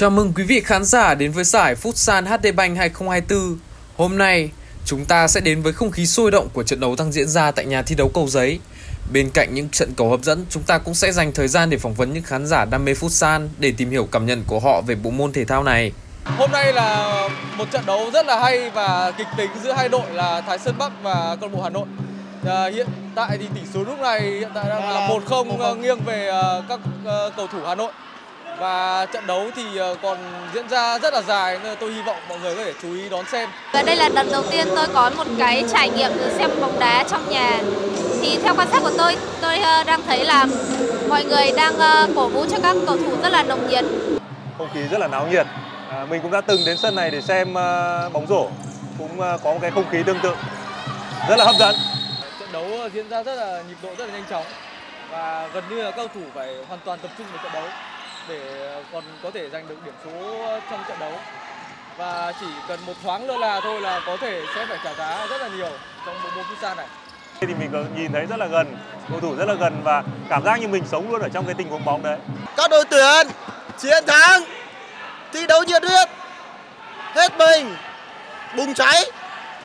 Chào mừng quý vị khán giả đến với giải Futsal HD Bank 2024. Hôm nay, chúng ta sẽ đến với không khí sôi động của trận đấu đang diễn ra tại nhà thi đấu Cầu Giấy. Bên cạnh những trận cầu hấp dẫn, chúng ta cũng sẽ dành thời gian để phỏng vấn những khán giả đam mê Futsal để tìm hiểu cảm nhận của họ về bộ môn thể thao này. Hôm nay là một trận đấu rất là hay và kịch tính giữa hai đội là Thái Sơn Bắc và câu lạc bộ Hà Nội. Hiện tại thì tỷ số lúc này hiện tại đang là 1-0 nghiêng về các cầu thủ Hà Nội. Và trận đấu thì còn diễn ra rất là dài nên tôi hy vọng mọi người có thể chú ý đón xem. Và đây là lần đầu tiên tôi có một cái trải nghiệm xem bóng đá trong nhà. Thì theo quan sát của tôi đang thấy là mọi người đang cổ vũ cho các cầu thủ rất là nồng nhiệt. Không khí rất là náo nhiệt. Mình cũng đã từng đến sân này để xem bóng rổ. Cũng có một cái không khí tương tự. Rất là hấp dẫn. Trận đấu diễn ra rất là nhịp độ, rất là nhanh chóng. Và gần như là các cầu thủ phải hoàn toàn tập trung vào trận đấu để còn có thể giành được điểm số trong trận đấu, và chỉ cần một thoáng lơ là thôi là có thể sẽ phải trả giá rất là nhiều trong bộ môn Futsal này. Thì mình có nhìn thấy rất là gần, cầu thủ rất là gần và cảm giác như mình sống luôn ở trong cái tình huống bóng đấy. Các đội tuyển chiến thắng, thi đấu nhiệt huyết, hết mình, bùng cháy.